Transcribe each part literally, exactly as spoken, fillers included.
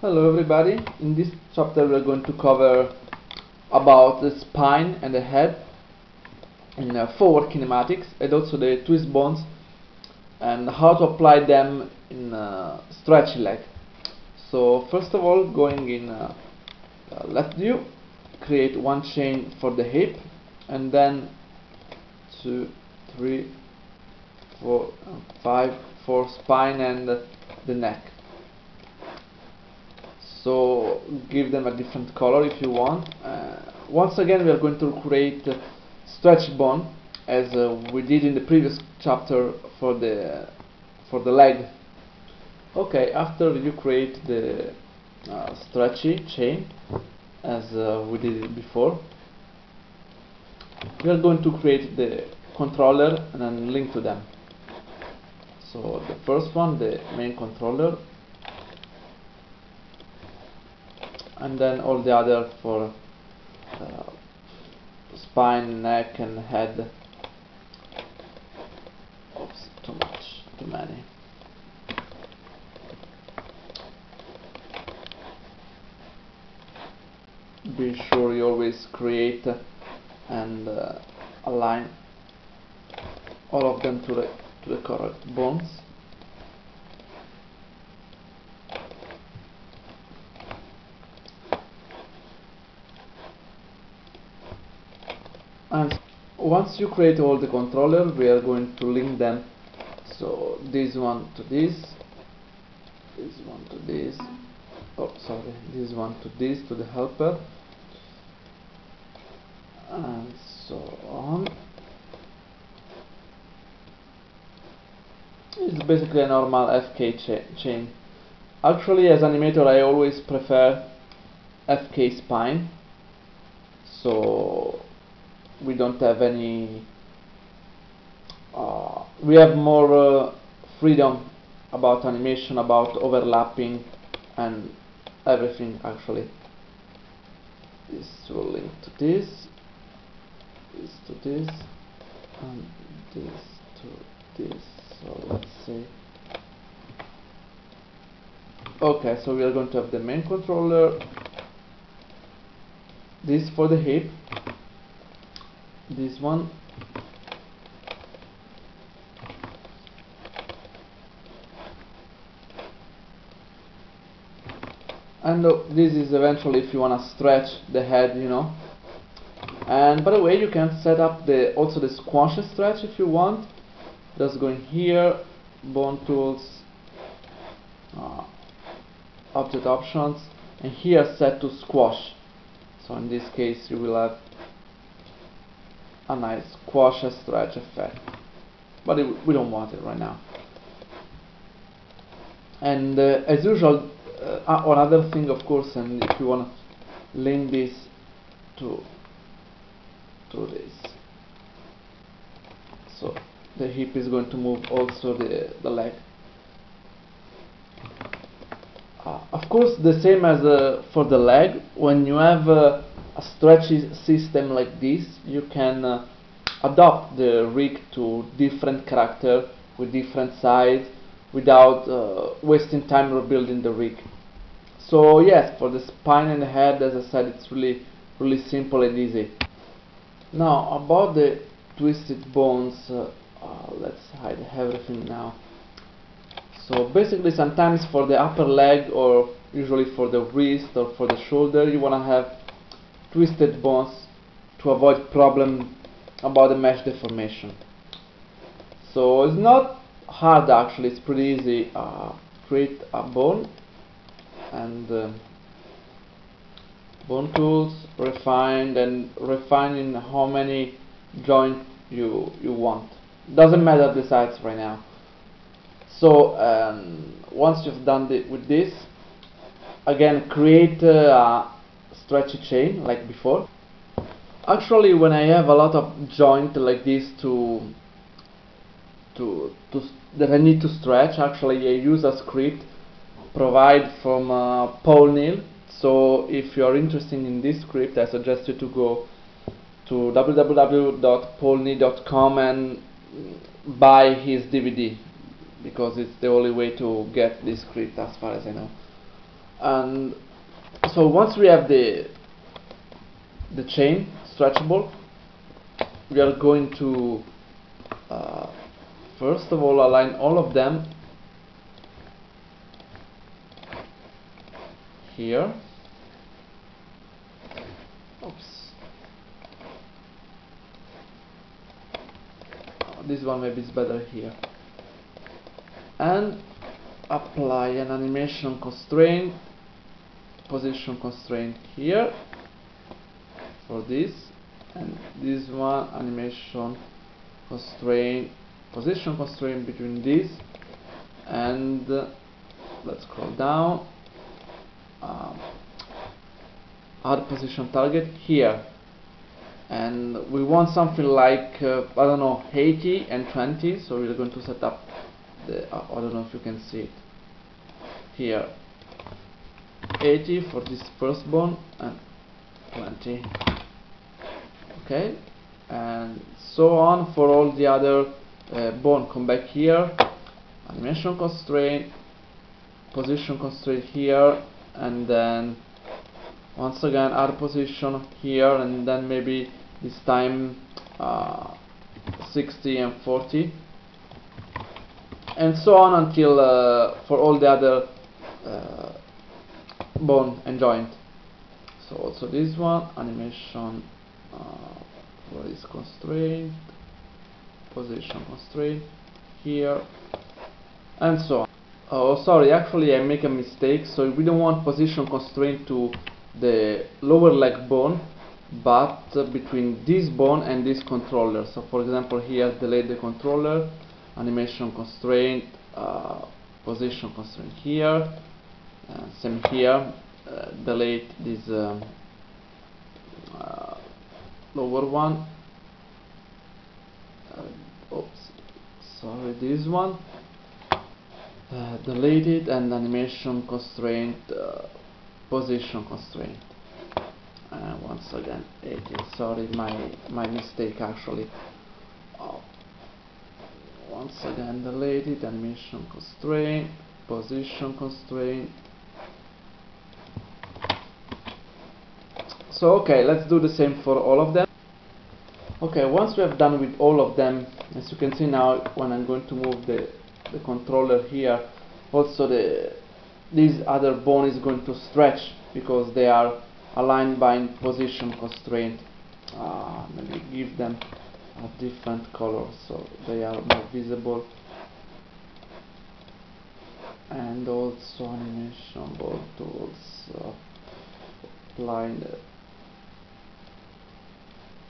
Hello everybody, in this chapter we are going to cover about the spine and the head in uh, forward kinematics, and also the twist bonds and how to apply them in uh, stretch leg. So first of all, going in uh, left view, create one chain for the hip and then two, three, four, five for spine and the neck. So give them a different color if you want. Uh, once again we are going to create a stretch bond as uh, we did in the previous chapter for the for the leg. Okay, after you create the uh, stretchy chain as uh, we did it before, we are going to create the controller and then link to them. So the first one, the main controller, and then all the other for uh, spine, neck and head. Oops, too much, too many. Be sure you always create and uh, align all of them to the, to the correct bones. And once you create all the controller, we are going to link them. So this one to this, this one to this, oh sorry, this one to this, to the helper, and so on. It's basically a normal F K cha chain. Actually, as animator I always prefer F K spine, so we don't have any uh, we have more uh, freedom about animation, about overlapping and everything. Actually, this will link to this, this to this, and this to this. So let's see. Okay, so we are going to have the main controller, this for the hip, this one, and uh, this is eventually if you want to stretch the head, you know. And by the way, you can set up the also the squash stretch if you want. Just going here, bone tools, uh, object options, and here set to squash. So in this case you will have a nice squash stretch effect, but it, we don't want it right now. And uh, as usual, uh, one other thing, of course, and if you want to link this to to this, so the hip is going to move also the the leg. Uh, of course, the same as uh, for the leg, when you have uh, a stretchy system like this, you can uh, adapt the rig to different character with different size without uh, wasting time rebuilding the rig. So yes, for the spine and the head, as I said, it's really really simple and easy. Now about the twisted bones, uh, uh, let's hide everything now. So basically, sometimes for the upper leg, or usually for the wrist or for the shoulder, you want to have twisted bones to avoid problem about the mesh deformation. So it's not hard, actually, it's pretty easy. Uh, create a bone and uh, bone tools, refine, and refine in how many joint you you want. Doesn't matter the size right now. So um, once you've done the, with this, again create uh, a stretchy chain like before. Actually, when I have a lot of joint like this to to, to that I need to stretch, actually I use a script provided from uh, Paul Neale. So if you are interested in this script, I suggest you to go to w w w dot paul neale dot com and buy his D V D, because it's the only way to get this script as far as I know. And so once we have the the chain stretchable, we are going to uh, first of all align all of them here. Oops. This one maybe is better here. And apply an animation constraint, position constraint here for this, and this one animation constraint, position constraint between these, and uh, let's scroll down. Um, add position target here, and we want something like uh, I don't know, eighty and twenty. So we're going to set up the uh, I don't know if you can see it here, eighty for this firstborn and twenty. Okay, and so on for all the other uh, born. Come back here, animation constraint, position constraint here, and then once again our position here, and then maybe this time uh, sixty and forty, and so on until uh, for all the other uh, bone and joint. So also this one animation uh, what is constraint, position constraint here, and so on. Oh, sorry, actually I make a mistake. So we don't want position constraint to the lower leg bone, but uh, between this bone and this controller. So for example here, delay the controller, animation constraint, uh, position constraint here, uh, same here, uh, delete this um, uh, lower one, uh, oops, sorry, this one. Uh, deleted, and animation constraint, uh, position constraint, uh, once again eighty. Sorry, my my mistake actually. Oh. Once again deleted, animation constraint, position constraint. So okay, let's do the same for all of them. Okay, once we have done with all of them, as you can see now, when I'm going to move the the controller here, also the these other bone is going to stretch because they are aligned by position constraint. Uh, maybe give them a different color so they are more visible, and also animation ball tools, uh, blind,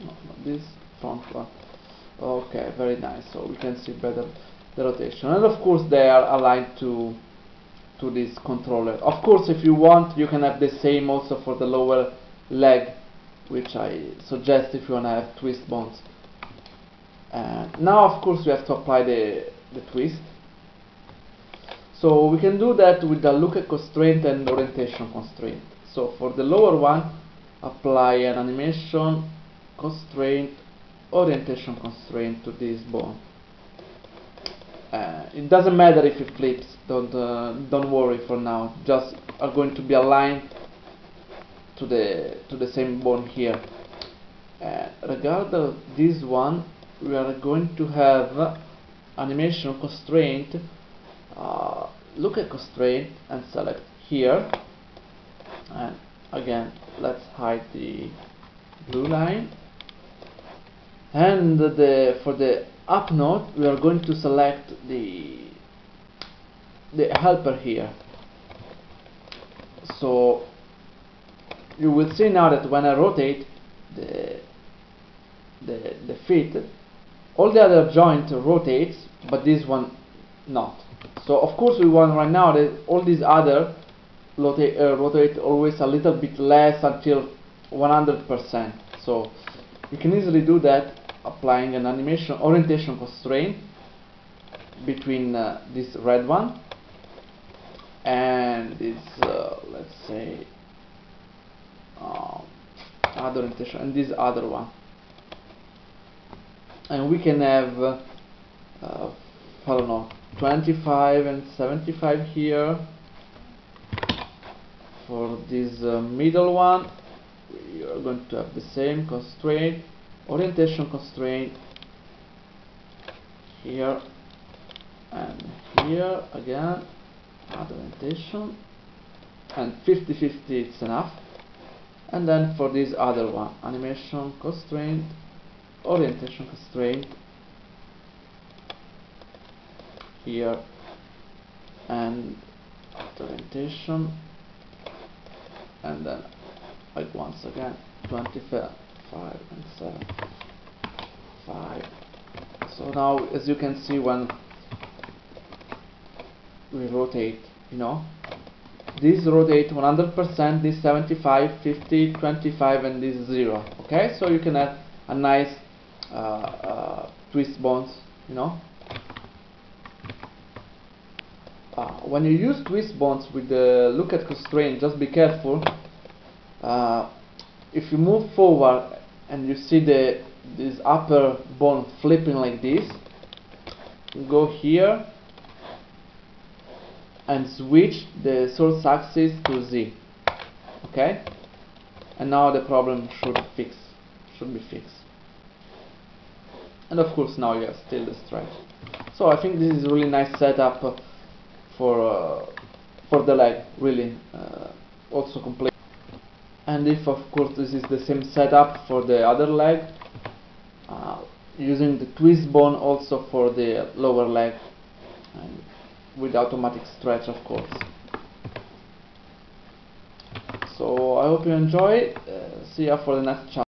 no, not this front one. Okay, very nice, so we can see better the rotation, and of course they are aligned to to this controller. Of course, if you want, you can have the same also for the lower leg, which I suggest if you want to have twist bones. And now of course we have to apply the, the twist, so we can do that with the looker constraint and orientation constraint. So for the lower one, apply an animation constraint, orientation constraint to this bone. Uh, it doesn't matter if it flips, don't uh, don't worry for now, just are going to be aligned to the to the same bone here. Uh, regarding this one, we are going to have animation constraint, uh, look at constraint and select here, and again let's hide the blue line, and the for the up node we are going to select the the helper here. So you will see now that when I rotate the the, the feet, all the other joint rotates, but this one not. So of course we want right now that all these other rotate, uh, rotate always a little bit less until one hundred percent. So you can easily do that applying an animation orientation constraint between uh, this red one and this, uh, let's say, uh, other orientation, and this other one. And we can have, uh, uh, I don't know, twenty-five and seventy-five here, for this uh, middle one, we are going to have the same constraint, orientation constraint here and here again, another orientation, and fifty fifty it's enough. And then for this other one, animation constraint, orientation constraint here and orientation, and then like once again twenty-five and seven five. So now, as you can see, when we rotate, you know, these rotate one hundred percent, this seventy-five, fifty, twenty-five, and this zero. Okay, so you can add a nice uh, uh, twist bones, you know. Uh, when you use twist bones with the look at constraint, just be careful. Uh, if you move forward and you see the this upper bone flipping like this, go here and switch the source axis to Z. Okay, and now the problem should fix should be fixed. And of course now you have still the stripe. So I think this is really nice setup uh, for uh, for the leg, really uh, also complete. And if of course this is the same setup for the other leg, uh, using the twist bone also for the lower leg, and with automatic stretch of course. So I hope you enjoy. Uh, see ya for the next chapter.